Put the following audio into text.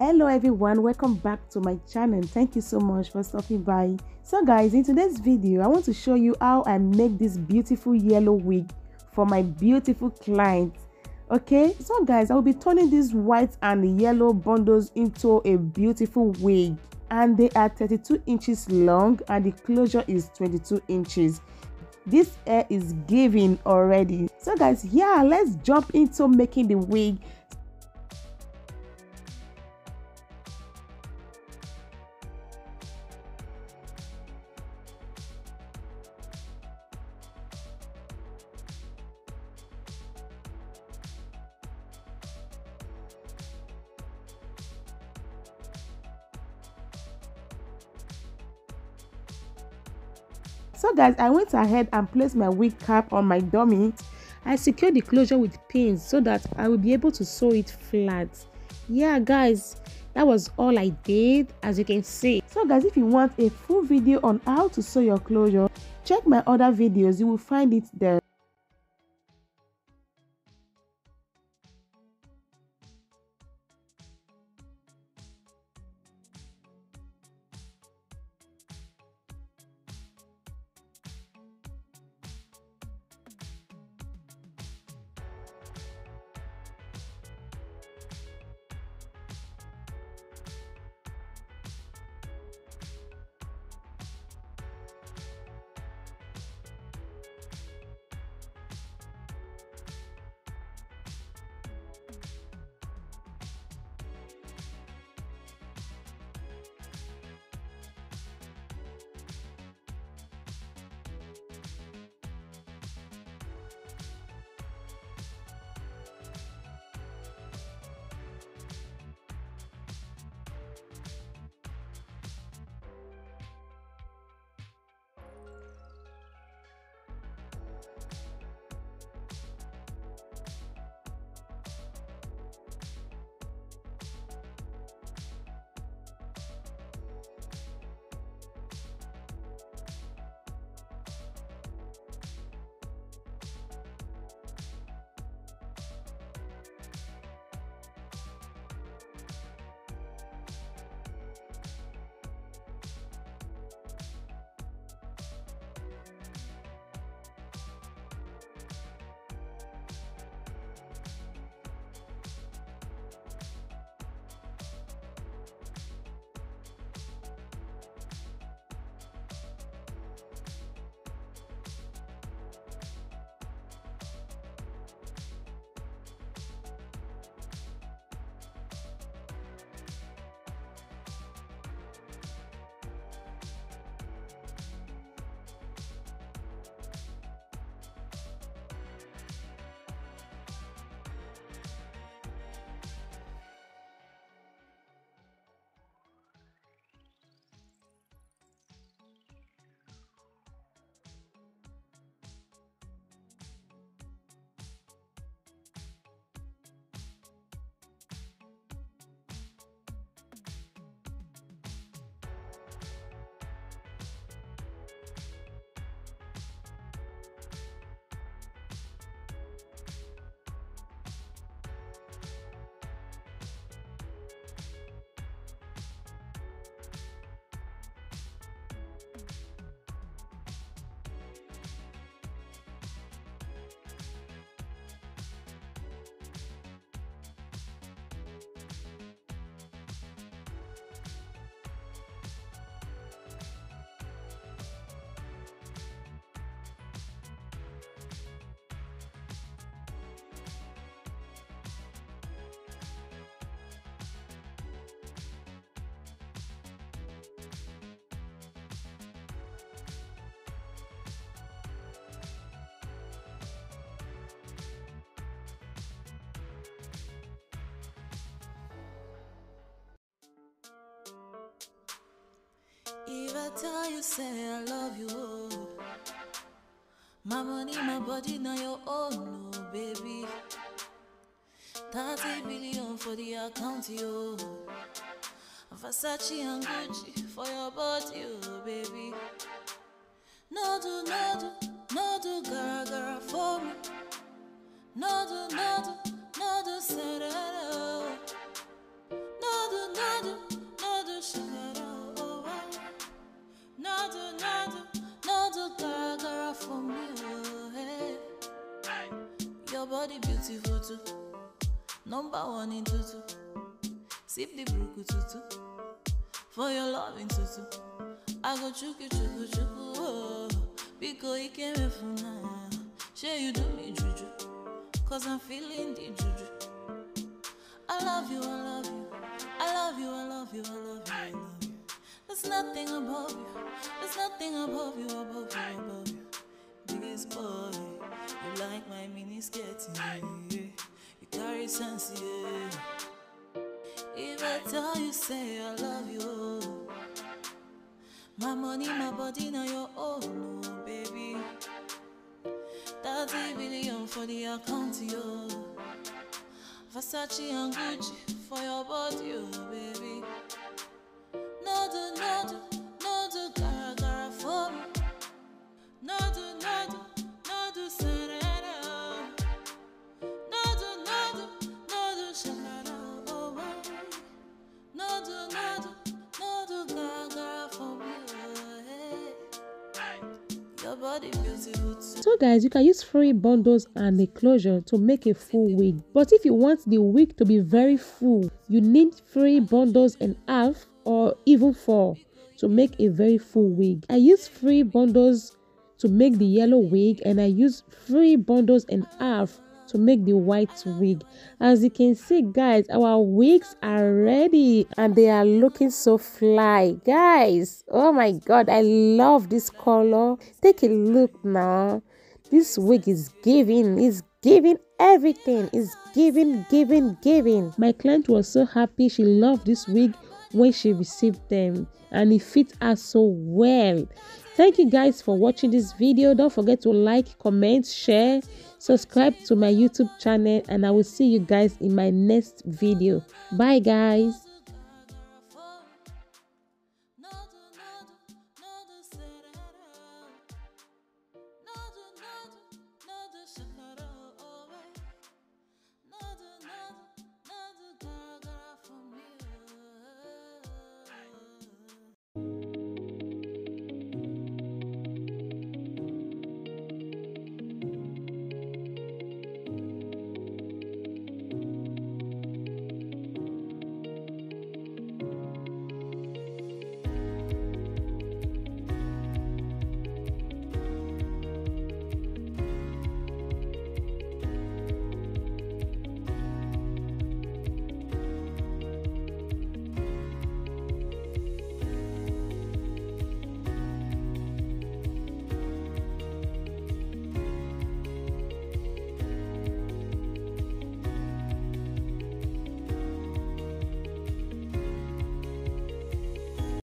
Hello everyone, welcome back to my channel. Thank you so much for stopping by. So guys, in today's video I want to show you how I make this beautiful yellow wig for my beautiful client. Okay, so guys, I will be turning these white and yellow bundles into a beautiful wig, and they are 32 inches long and the closure is 22 inches. This hair is giving already. So guys, yeah, let's jump into making the wig. So guys, I went ahead and placed my wig cap on my dummy. I secured the closure with pins so that I will be able to sew it flat. Yeah guys, that was all I did, as you can see. So guys, if you want a full video on how to sew your closure, check my other videos, you will find it there. If I tell you, say I love you, oh. My money, my body, now your own, no, baby. 30 billion for the account, yo. Versace and Gucci for your body, oh, baby. No do, no do, no do, gara gara for me. No do, no do, no do, say that, oh. No do, beautiful too. Number one in tutu. Sip the brook tutu. For your love in tutu. I go chuku chuku chuku. Oh, because it came from now. Share you do me juju. Cause I'm feeling the juju. I love you, I love you. I love you, I love you, I love you, I love you. There's nothing above you. There's nothing above you, above you, above you. Biggest boy, you like my mini skirting. Yeah. You carry sense, yeah. If I tell you, say I love you. My money, my body, now your own, oh, baby. 30 billion for the account, yo. Versace and Gucci for your body, oh, baby. No do, no do, no do, gara gara for me. No do, no do, no do, serena. No do, no do, no do, sharara, oh, baby. No do, no do, no do, gara gara for me, oh, hey. Your body beautiful too. So guys, you can use free bundles and a closure to make a full wig. But if you want the wig to be very full, you need free bundles and half or even 4 to make a very full wig. I use free bundles to make the yellow wig, and I use free bundles and half to make the white wig. As you can see guys, our wigs are ready and they are looking so fly, guys. Oh my god, I love this color. Take a look now. This wig is giving, it's giving everything, it's giving, giving, giving. My client was so happy, she loved this wig when she received them, and it fits her so well. Thank you guys for watching this video. Don't forget to like, comment, share, subscribe to my YouTube channel, and I will see you guys in my next video. Bye guys.